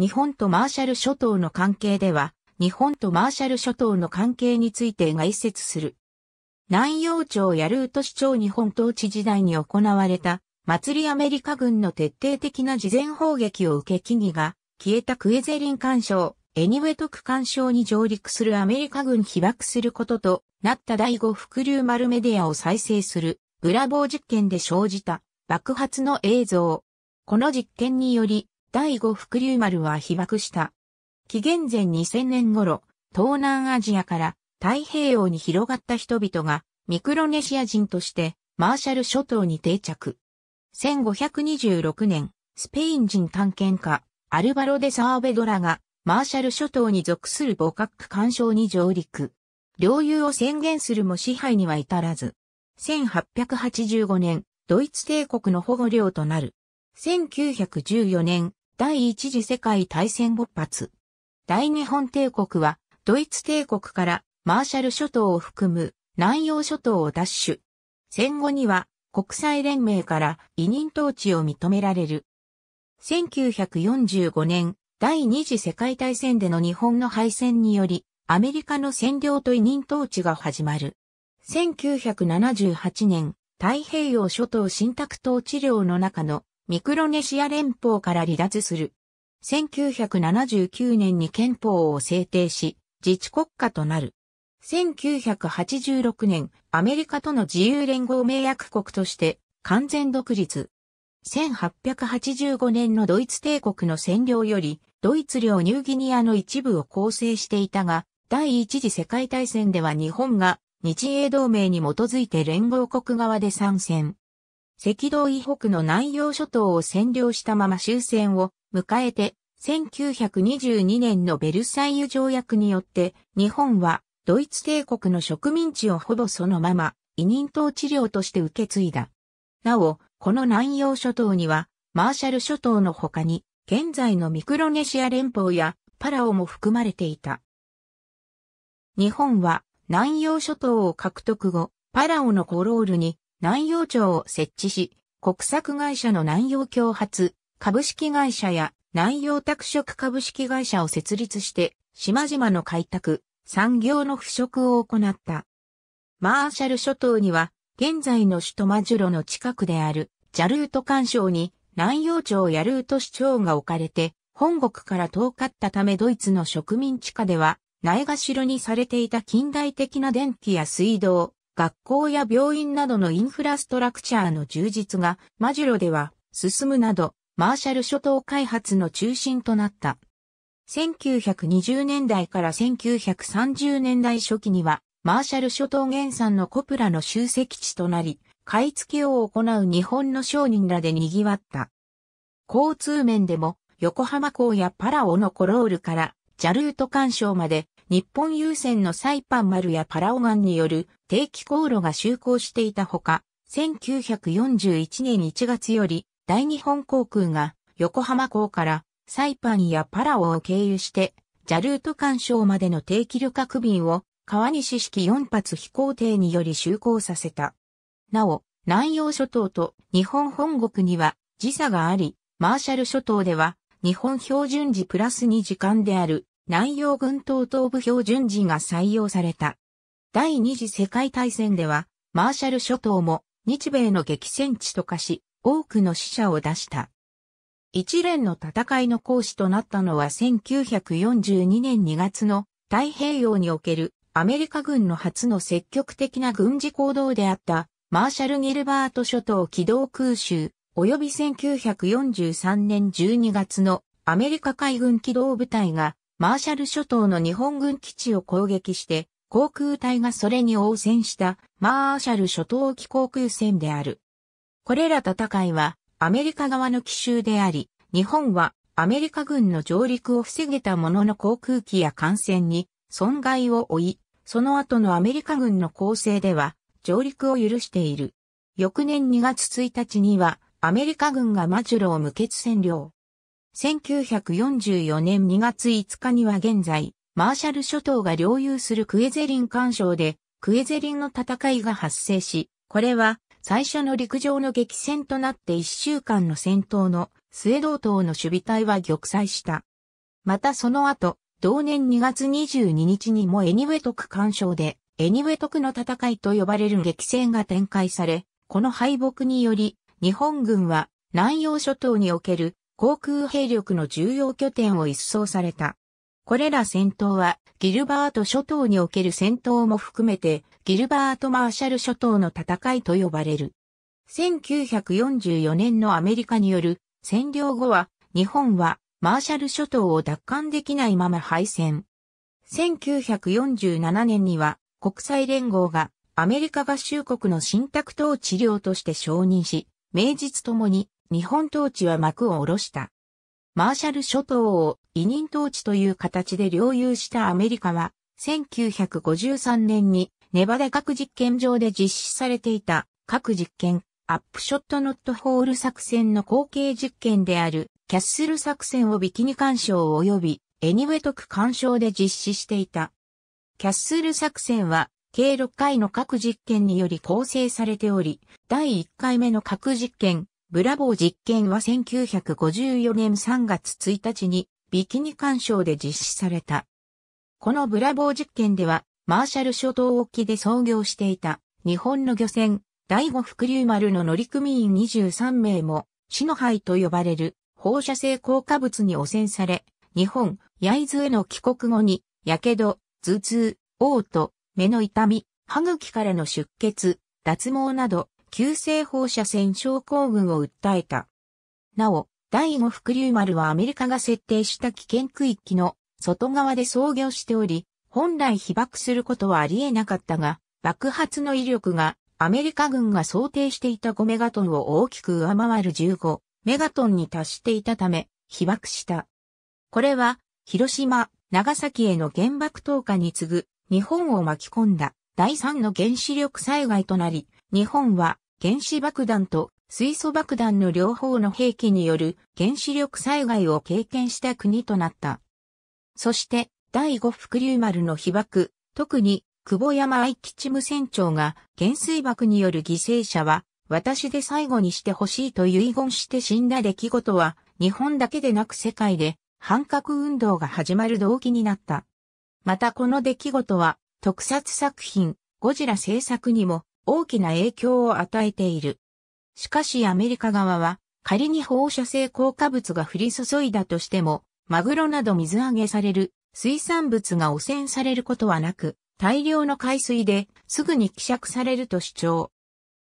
日本とマーシャル諸島の関係では、日本とマーシャル諸島の関係について概説する。南洋町やルート市長日本統治時代に行われた、祭りアメリカ軍の徹底的な事前砲撃を受け木々が消えたクエゼリン環礁、エニウェトク環礁に上陸するアメリカ軍被爆することとなった第5伏竜丸メディアを再生するブラボー実験で生じた爆発の映像。この実験により第5伏竜丸は被爆した。紀元前2000年頃、東南アジアから太平洋に広がった人々がミクロネシア人としてマーシャル諸島に定着。1526年、スペイン人探検家アルバロ・デ・サーベドラがマーシャル諸島に属するボカック環礁に上陸。領有を宣言するも支配には至らず。1885年、ドイツ帝国の保護領となる。1914年、第一次世界大戦勃発。大日本帝国は、ドイツ帝国からマーシャル諸島を含む南洋諸島を奪取。戦後には、国際連盟から委任統治を認められる。1945年、第二次世界大戦での日本の敗戦により、アメリカの占領と委任統治が始まる。1978年、太平洋諸島信託統治領の中のミクロネシア連邦から離脱する。1979年に憲法を制定し、自治国家となる。1986年、アメリカとの自由連合盟約国として完全独立。1885年のドイツ帝国の占領より、ドイツ領ニューギニアの一部を構成していたが、第一次世界大戦では日本が日英同盟に基づいて連合国側で参戦。赤道以北の南洋諸島を占領したまま終戦を迎えて、1922年のベルサイユ条約によって、日本はドイツ帝国の植民地をほぼそのまま委任統治領として受け継いだ。なお、この南洋諸島には、マーシャル諸島の他に、現在のミクロネシア連邦やパラオも含まれていた。日本は南洋諸島を獲得後、パラオのコロールに南洋庁を設置し、国策会社の南洋共発株式会社や南洋拓殖株式会社を設立して、島々の開拓、産業の腐食を行った。マーシャル諸島には、現在の首都マジュロの近くであるジャルート環礁に、南洋町やルート市長が置かれて、本国から遠かったためドイツの植民地下では、ないがしろにされていた近代的な電気や水道、学校や病院などのインフラストラクチャーの充実が、マジュロでは進むなど、マーシャル諸島開発の中心となった。1920年代から1930年代初期には、マーシャル諸島原産のコプラの集積地となり、買い付けを行う日本の商人らで賑わった。交通面でも横浜港やパラオのコロールからジャルート環礁まで日本郵船のサイパン丸やパラオ丸による定期航路が就航していたほか、1941年1月より大日本航空が横浜港からサイパンやパラオを経由してジャルート環礁までの定期旅客便を川西式4発飛行艇により就航させた。なお、南洋諸島と日本本国には時差があり、マーシャル諸島では日本標準時プラス2時間である南洋群島東部標準時が採用された。第二次世界大戦ではマーシャル諸島も日米の激戦地と化し、多くの死者を出した。一連の戦いの講師となったのは1942年2月の太平洋におけるアメリカ軍の初の積極的な軍事行動であった。マーシャル・ギルバート諸島機動空襲、及び1943年12月のアメリカ海軍機動部隊がマーシャル諸島の日本軍基地を攻撃して、航空隊がそれに応戦したマーシャル諸島沖航空戦である。これら戦いはアメリカ側の奇襲であり、日本はアメリカ軍の上陸を防げたものの航空機や艦船に損害を負い、その後のアメリカ軍の攻勢では、上陸を許している。翌年2月1日にはアメリカ軍がマジュロを無血占領。1944年2月5日には現在、マーシャル諸島が領有するクエゼリン環礁でクエゼリンの戦いが発生し、これは最初の陸上の激戦となって1週間の戦闘の末同島の守備隊は玉砕した。またその後、同年2月22日にもエニウェトク干渉で、エニウェトクの戦いと呼ばれる激戦が展開され、この敗北により、日本軍は南洋諸島における航空兵力の重要拠点を一掃された。これら戦闘は、ギルバート諸島における戦闘も含めて、ギルバート・マーシャル諸島の戦いと呼ばれる。1944年のアメリカによる占領後は、日本はマーシャル諸島を奪還できないまま敗戦。1947年には、国際連合がアメリカ合衆国の信託統治領として承認し、名実ともに日本統治は幕を下ろした。マーシャル諸島を委任統治という形で領有したアメリカは、1953年にネバダ核実験場で実施されていた核実験、アップショットノットホール作戦の後継実験であるキャッスル作戦をビキニ干渉及びエニウェトク干渉で実施していた。キャッスル作戦は計6回の核実験により構成されており、第1回目の核実験、ブラボー実験は1954年3月1日にビキニ干渉で実施された。このブラボー実験ではマーシャル諸島沖で操業していた日本の漁船第5福竜丸の乗組員23名も死の灰と呼ばれる放射性硬化物に汚染され、日本焼津への帰国後にやけど、頭痛、嘔吐、目の痛み、歯茎からの出血、脱毛など急性放射線症候群を訴えた。なお、第5福竜丸はアメリカが設定した危険区域の外側で操業しており、本来被爆することはありえなかったが、爆発の威力がアメリカ軍が想定していた5メガトンを大きく上回る15メガトンに達していたため、被爆した。これは、広島、長崎への原爆投下に次ぐ、日本を巻き込んだ第3の原子力災害となり、日本は原子爆弾と水素爆弾の両方の兵器による原子力災害を経験した国となった。そして第5福竜丸の被爆、特に久保山愛吉無線長が原水爆による犠牲者は私で最後にしてほしいと遺言して死んだ出来事は日本だけでなく世界で反核運動が始まる動機になった。またこの出来事は特撮作品ゴジラ制作にも大きな影響を与えている。しかしアメリカ側は仮に放射性硬化物が降り注いだとしても、マグロなど水揚げされる水産物が汚染されることはなく、大量の海水ですぐに希釈されると主張。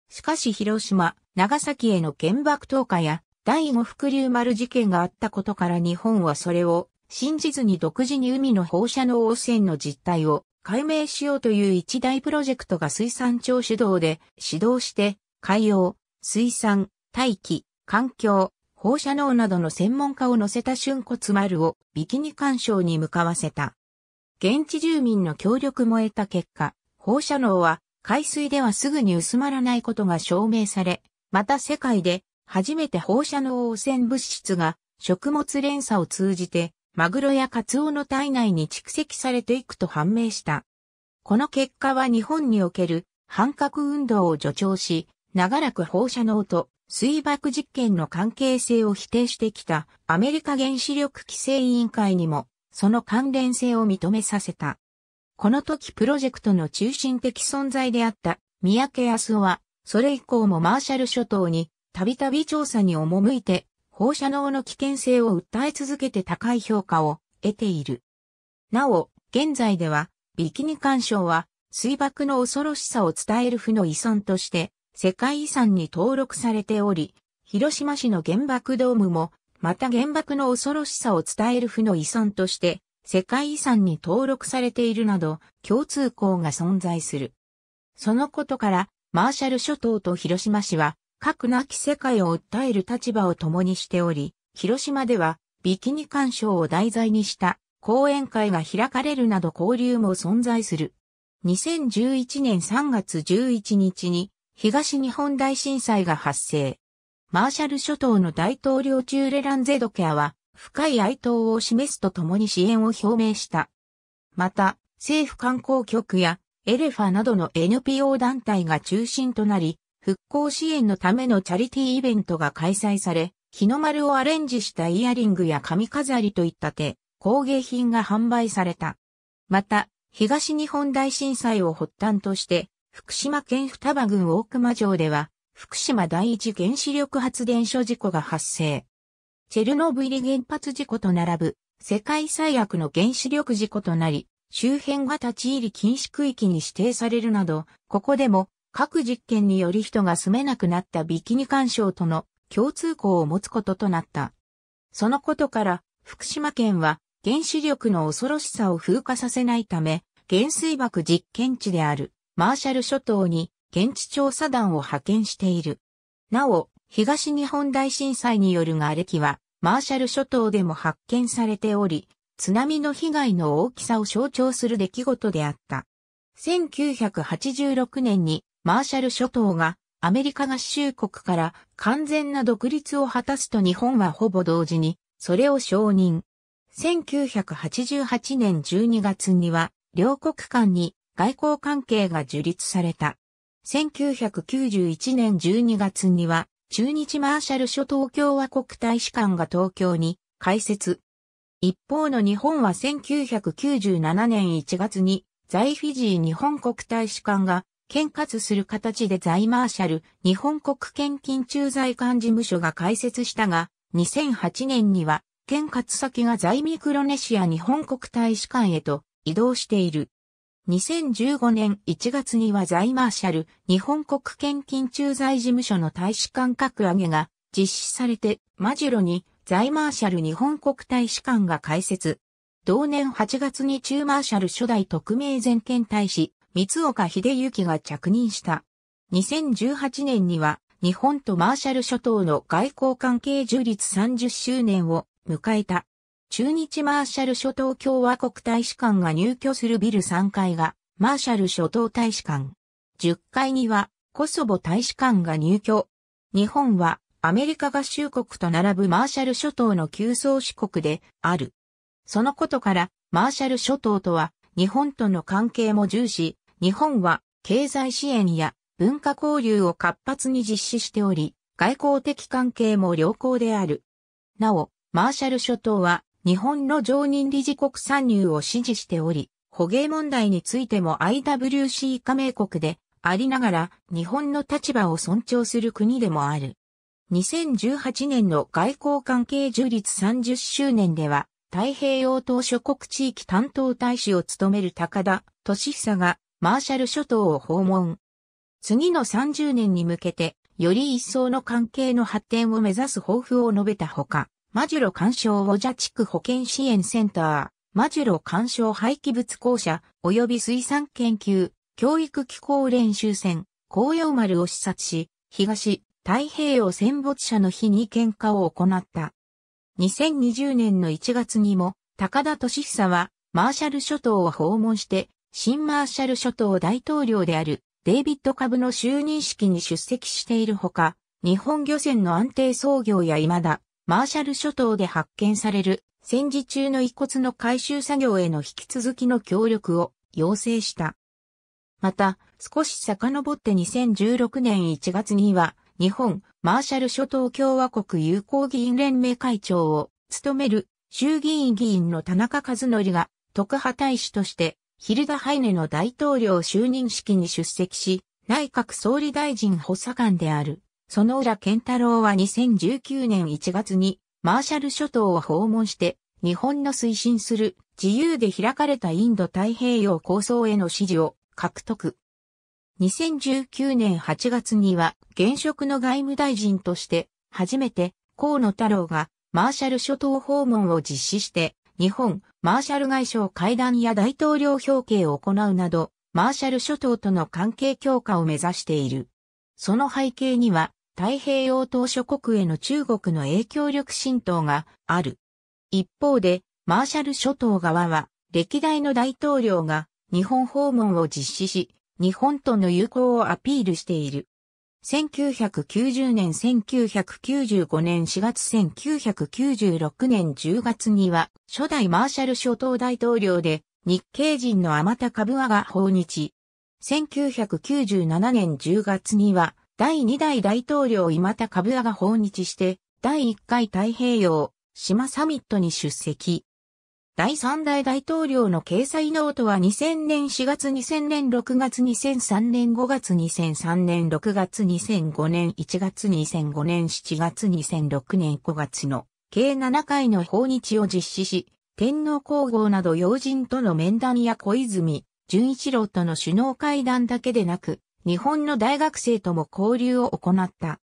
しかし広島、長崎への原爆投下や第5福竜丸事件があったことから日本はそれを信じずに独自に海の放射能汚染の実態を解明しようという一大プロジェクトが水産庁主導で始動して海洋、水産、大気、環境、放射能などの専門家を乗せた春骨丸をビキニ干渉に向かわせた。現地住民の協力も得た結果、放射能は海水ではすぐに薄まらないことが証明され、また世界で初めて放射能汚染物質が食物連鎖を通じてマグロやカツオの体内に蓄積されていくと判明した。この結果は日本における反核運動を助長し、長らく放射能と水爆実験の関係性を否定してきたアメリカ原子力規制委員会にもその関連性を認めさせた。この時プロジェクトの中心的存在であった三宅康夫は、それ以降もマーシャル諸島にたびたび調査に赴いて、放射能の危険性を訴え続けて高い評価を得ている。なお、現在では、ビキニ干渉は、水爆の恐ろしさを伝える負の遺産として、世界遺産に登録されており、広島市の原爆ドームも、また原爆の恐ろしさを伝える負の遺産として、世界遺産に登録されているなど、共通項が存在する。そのことから、マーシャル諸島と広島市は、核なき世界を訴える立場を共にしており、広島ではビキニ干渉を題材にした講演会が開かれるなど交流も存在する。2011年3月11日に東日本大震災が発生。マーシャル諸島の大統領チューレランゼドケアは深い哀悼を示すとともに支援を表明した。また政府観光局やエレファなどの NPO 団体が中心となり、復興支援のためのチャリティーイベントが開催され、日の丸をアレンジしたイヤリングや髪飾りといった手工芸品が販売された。また、東日本大震災を発端として、福島県双葉郡大熊町では、福島第一原子力発電所事故が発生。チェルノブイリ原発事故と並ぶ、世界最悪の原子力事故となり、周辺が立ち入り禁止区域に指定されるなど、ここでも核実験により人が住めなくなったビキニ環礁との共通項を持つこととなった。そのことから、福島県は原子力の恐ろしさを風化させないため、原水爆実験地であるマーシャル諸島に現地調査団を派遣している。なお、東日本大震災による瓦礫は、マーシャル諸島でも発見されており、津波の被害の大きさを象徴する出来事であった。1986年にマーシャル諸島がアメリカ合衆国から完全な独立を果たすと日本はほぼ同時にそれを承認。1988年12月には両国間に外交関係が樹立された。1991年12月には駐日マーシャル諸島共和国大使館が東京に開設。一方の日本は1997年1月に在フィジー日本国大使館が兼轄する形で在マーシャル日本国献金駐在館事務所が開設したが、2008年には兼轄先が在ミクロネシア日本国大使館へと移動している。2015年1月には在マーシャル日本国献金駐在事務所の大使館格上げが実施されて、マジュロに在マーシャル日本国大使館が開設。同年8月に駐マーシャル初代特命全権大使、三岡秀行が着任した。2018年には日本とマーシャル諸島の外交関係樹立30周年を迎えた。駐日マーシャル諸島共和国大使館が入居するビル3階がマーシャル諸島大使館。10階にはコソボ大使館が入居。日本はアメリカ合衆国と並ぶマーシャル諸島の旧宗主国である。そのことからマーシャル諸島とは日本との関係も重視、日本は経済支援や文化交流を活発に実施しており、外交的関係も良好である。なお、マーシャル諸島は日本の常任理事国参入を支持しており、捕鯨問題についても IWC 加盟国でありながら日本の立場を尊重する国でもある。2018年の外交関係樹立30周年では、太平洋島諸国地域担当大使を務める高田敏久がマーシャル諸島を訪問。次の30年に向けて、より一層の関係の発展を目指す抱負を述べたほか、マジュロ環礁オジャ地区保健支援センター、マジュロ環礁廃棄物公社及び水産研究、教育機構練習船、航洋丸を視察し、東太平洋戦没者の日に献花を行った。2020年の1月にも、高田敏久はマーシャル諸島を訪問して、新マーシャル諸島大統領であるデイビッド・カブの就任式に出席しているほか、日本漁船の安定操業や未だ、マーシャル諸島で発見される戦時中の遺骨の回収作業への引き続きの協力を要請した。また、少し遡って2016年1月には日本マーシャル諸島共和国友好議員連盟会長を務める衆議院議員の田中和則が特派大使としてヒルダ・ハイネの大統領就任式に出席し、内閣総理大臣補佐官である。薗浦健太郎は2019年1月にマーシャル諸島を訪問して日本の推進する自由で開かれたインド太平洋構想への支持を獲得。2019年8月には現職の外務大臣として初めて河野太郎がマーシャル諸島訪問を実施して日本マーシャル外相会談や大統領表敬を行うなどマーシャル諸島との関係強化を目指している。その背景には太平洋島諸国への中国の影響力浸透がある。一方で、マーシャル諸島側は、歴代の大統領が日本訪問を実施し、日本との友好をアピールしている。1990年、1995年4月、1996年10月には、初代マーシャル諸島大統領で、日系人の天田株和が訪日。1997年10月には、第2代大統領今田株和が訪日して、第1回太平洋島サミットに出席。第3代大統領の掲載ノートは2000年4月、2000年6月、2003年5月、2003年6月、2005年1月、2005年7月、2006年5月の計7回の訪日を実施し、天皇皇后など要人との面談や小泉純一郎との首脳会談だけでなく、日本の大学生とも交流を行った。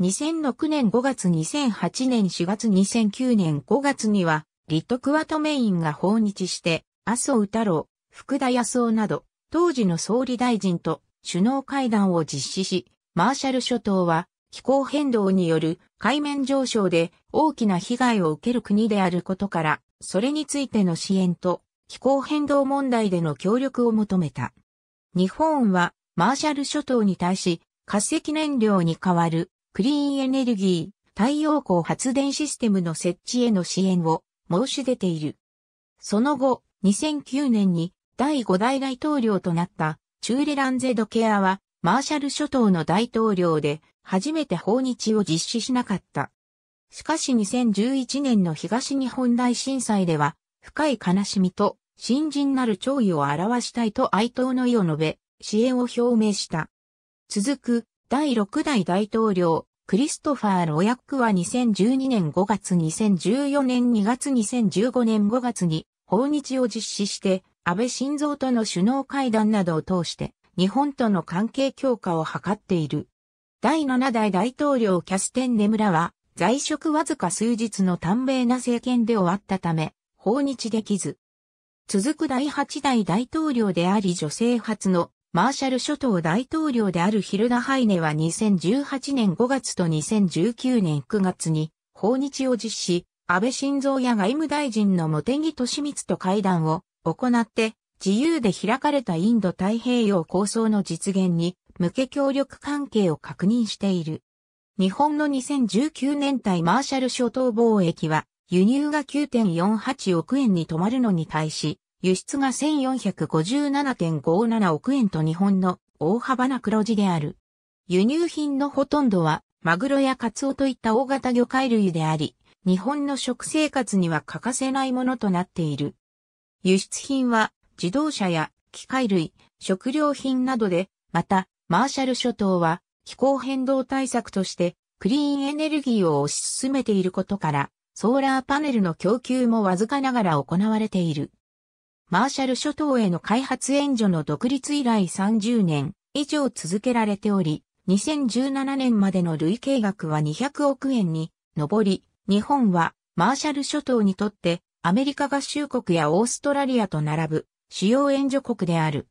2006年5月、2008年4月、2009年5月には、リトクワトメインが訪日して、麻生太郎、福田康夫など、当時の総理大臣と首脳会談を実施し、マーシャル諸島は気候変動による海面上昇で大きな被害を受ける国であることから、それについての支援と気候変動問題での協力を求めた。日本はマーシャル諸島に対し、化石燃料に代わるクリーンエネルギー、太陽光発電システムの設置への支援を申し出ている。その後、2009年に第5代大統領となったチューレランゼドケアはマーシャル諸島の大統領で初めて訪日を実施しなかった。しかし2011年の東日本大震災では深い悲しみと深甚なる弔意を表したいと哀悼の意を述べ支援を表明した。続く第6代大統領クリストファー・ロヤックは2012年5月、2014年2月、2015年5月に訪日を実施して、安倍晋三との首脳会談などを通して、日本との関係強化を図っている。第7代大統領キャステン・ネムラは、在職わずか数日の短命な政権で終わったため、訪日できず。続く第8代大統領であり女性初の、マーシャル諸島大統領であるヒルダ・ハイネは2018年5月と2019年9月に訪日を実施、安倍晋三や外務大臣の茂木敏光と会談を行って、自由で開かれたインド太平洋構想の実現に向け協力関係を確認している。日本の2019年対マーシャル諸島貿易は輸入が 9.48 億円に止まるのに対し、輸出が 1457.57 億円と日本の大幅な黒字である。輸入品のほとんどはマグロやカツオといった大型魚介類であり、日本の食生活には欠かせないものとなっている。輸出品は自動車や機械類、食料品などで、またマーシャル諸島は気候変動対策としてクリーンエネルギーを推し進めていることから、ソーラーパネルの供給もわずかながら行われている。マーシャル諸島への開発援助の独立以来30年以上続けられており、2017年までの累計額は200億円に上り、日本はマーシャル諸島にとってアメリカ合衆国やオーストラリアと並ぶ主要援助国である。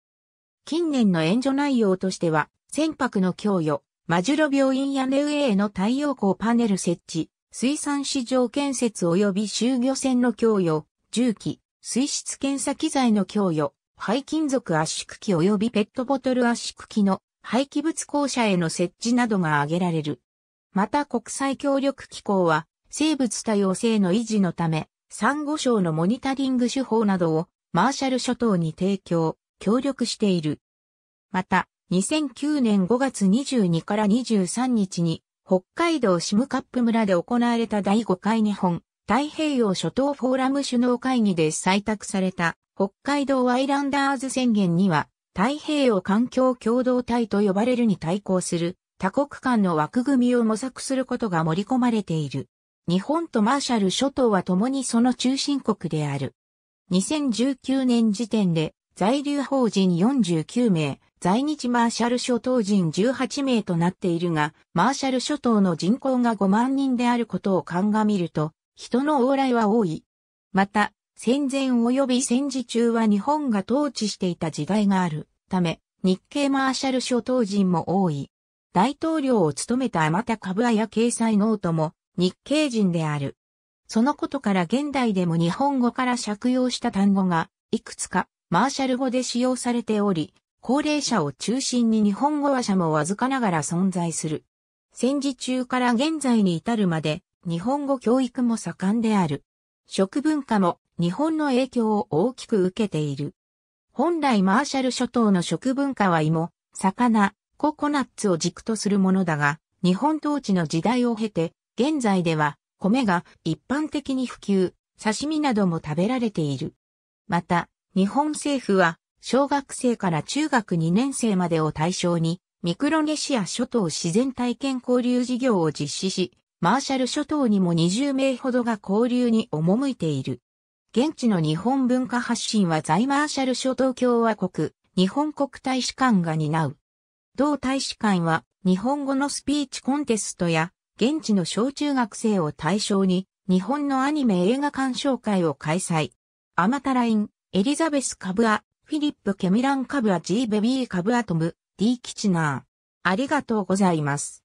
近年の援助内容としては、船舶の供与、マジュロ病院やレウェイへの太陽光パネル設置、水産市場建設及び集魚船の供与、重機、水質検査機材の供与、廃金属圧縮機及びペットボトル圧縮機の廃棄物校舎への設置などが挙げられる。また国際協力機構は生物多様性の維持のため、サンゴ礁のモニタリング手法などをマーシャル諸島に提供、協力している。また、2009年5月22から23日に北海道占冠村で行われた第5回日本太平洋諸島フォーラム首脳会議で採択された北海道アイランダーズ宣言には太平洋環境共同体と呼ばれるに対抗する多国間の枠組みを模索することが盛り込まれている。日本とマーシャル諸島は共にその中心国である。2019年時点で在留邦人49名、在日マーシャル諸島人18名となっているが、マーシャル諸島の人口が5万人であることを鑑みると、人の往来は多い。また、戦前及び戦時中は日本が統治していた時代があるため、日系マーシャル諸島人も多い。大統領を務めた天田株綾掲載ノートも日系人である。そのことから現代でも日本語から借用した単語がいくつかマーシャル語で使用されており、高齢者を中心に日本語話者もわずかながら存在する。戦時中から現在に至るまで、日本語教育も盛んである。食文化も日本の影響を大きく受けている。本来マーシャル諸島の食文化は芋、魚、ココナッツを軸とするものだが、日本統治の時代を経て、現在では米が一般的に普及、刺身なども食べられている。また、日本政府は、小学生から中学2年生までを対象に、ミクロネシア諸島自然体験交流事業を実施し、マーシャル諸島にも20名ほどが交流に赴いている。現地の日本文化発信は在マーシャル諸島共和国、日本国大使館が担う。同大使館は日本語のスピーチコンテストや現地の小中学生を対象に日本のアニメ映画鑑賞会を開催。アマタライン、エリザベス・カブア、フィリップ・ケミラン・カブア、ジー・ベビー・カブアトム、D・キチナー。ありがとうございます。